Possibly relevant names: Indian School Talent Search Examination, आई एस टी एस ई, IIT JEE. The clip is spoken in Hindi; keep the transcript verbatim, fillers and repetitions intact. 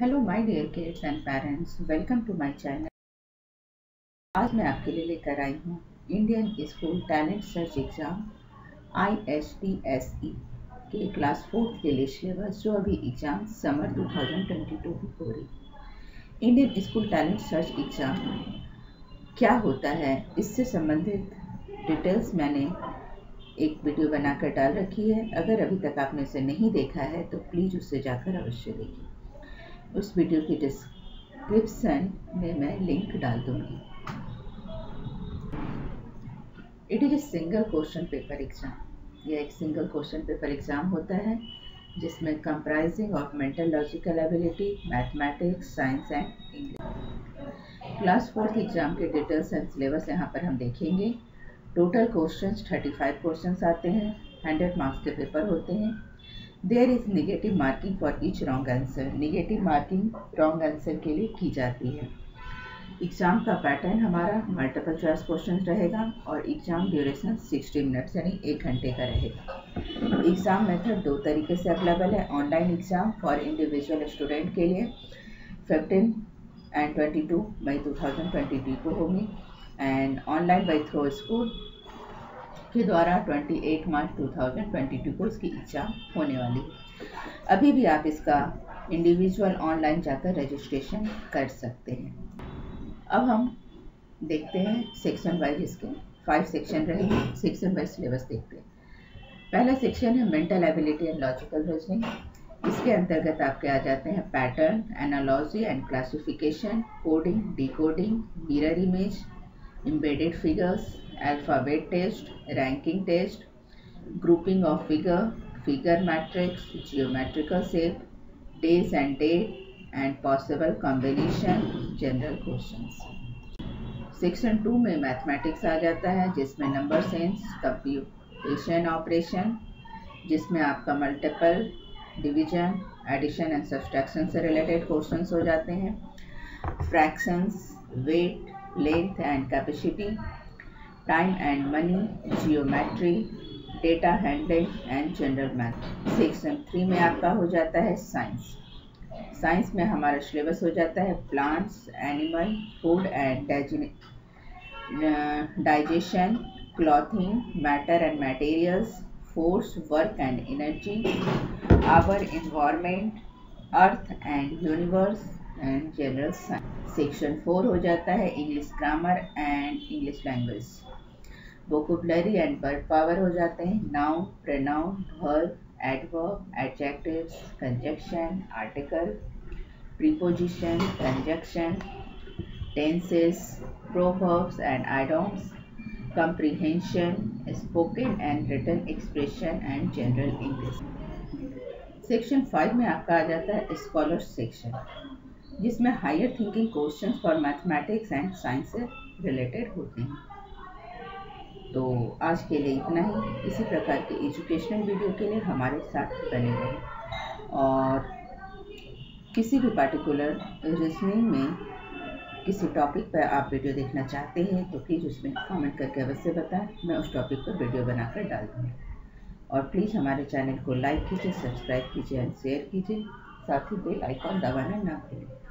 Hello my dear kids and parents, welcome to my channel. आज मैं आपके लिए लेकर आई हूँ Indian school talent search exam आई एस टी एस ई के क्लास फोर्थ के लिए सिलेबस, जो अभी एग्ज़ाम समर दो हज़ार बाईस में हो रही। Indian school talent search exam क्या होता है, इससे संबंधित डिटेल्स मैंने एक वीडियो बनाकर डाल रखी है। अगर अभी तक आपने उसे नहीं देखा है तो प्लीज़ उसे जाकर अवश्य देखिए। उस वीडियो की डिस्क्रिप्शन में मैं लिंक डाल दूँगी। It is a single question paper exam. यह एक सिंगल क्वेश्चन पेपर एग्ज़ाम होता है जिसमें comprising of mental logical ability, mathematics, science and English. Class fourth exam के डिटेल्स एंड सिलेबस यहाँ पर हम देखेंगे। टोटल क्वेश्चंस पैंतीस क्वेश्चंस आते हैं। हंड्रेड मार्क्स के पेपर होते हैं। There is negative marking for each wrong answer. Negative marking wrong answer के लिए की जाती है। एग्ज़ाम का पैटर्न हमारा मल्टीपल चॉइस क्वेश्चन रहेगा और एग्ज़ाम ड्यूरेशन साठ मिनट्स यानी एक घंटे का रहेगा। एग्ज़ाम मेथड दो तरीके से अवेलेबल है। Online exam for individual student के लिए fifteen and twenty two May two thousand twenty two को होगी and online by through school के द्वारा अट्ठाईस मार्च दो हज़ार बाईस को इसकी एग्ज़ाम होने वाली है। अभी भी आप इसका इंडिविजुअल ऑनलाइन जाकर रजिस्ट्रेशन कर सकते हैं। अब हम देखते हैं सेक्शन वाइज। इसके फाइव सेक्शन रहेंगे। सेक्शन वाइज सिलेबस देखते हैं। पहला सेक्शन है mental ability and logical reasoning. इसके अंतर्गत आपके आ जाते हैं pattern, analogy and classification, coding, decoding, mirror image, embedded figures, alphabet test, ranking test, grouping of figure, figure matrix, geometrical shape, days and date and possible combination, general questions. Section two में मैथमेटिक्स आ जाता है जिसमें नंबर सेंस, कंप्यूटेशन ऑपरेशन, जिसमें आपका multiple, division, addition and subtraction से रिलेटेड क्वेश्चंस हो जाते हैं। Fractions, weight, length and capacity, time and money, geometry, data handling and general math. Section three में आपका हो जाता है साइंस। साइंस में हमारा सिलेबस हो जाता है plants, animal, food and digestion, clothing, matter and materials, force, work and energy, our environment, earth and universe and general science. Section four हो जाता है English grammar and English language, vocabulary and verb power हो जाते हैं। Noun, pronoun, verb, adverb, adjectives, conjunction, article, preposition, conjunction, tenses, proverbs and idioms, comprehension, spoken and written expression and general English. Section five में आपका आ जाता है स्कॉलर्स सेक्शन, जिसमें higher thinking questions for mathematics and science से रिलेटेड होते हैं। तो आज के लिए इतना ही। इसी प्रकार के एजुकेशनल वीडियो के लिए हमारे साथ बने रहें और किसी भी पर्टिकुलर रीजनिंग में किसी टॉपिक पर आप वीडियो देखना चाहते हैं तो प्लीज़ उसमें कमेंट करके अवश्य बताएं। मैं उस टॉपिक पर वीडियो बनाकर डाल दूँगी। और प्लीज़ हमारे चैनल को लाइक कीजिए, सब्सक्राइब कीजिए एंड शेयर कीजिए। साथ ही बेल आइकॉन दबाना ना भूलें।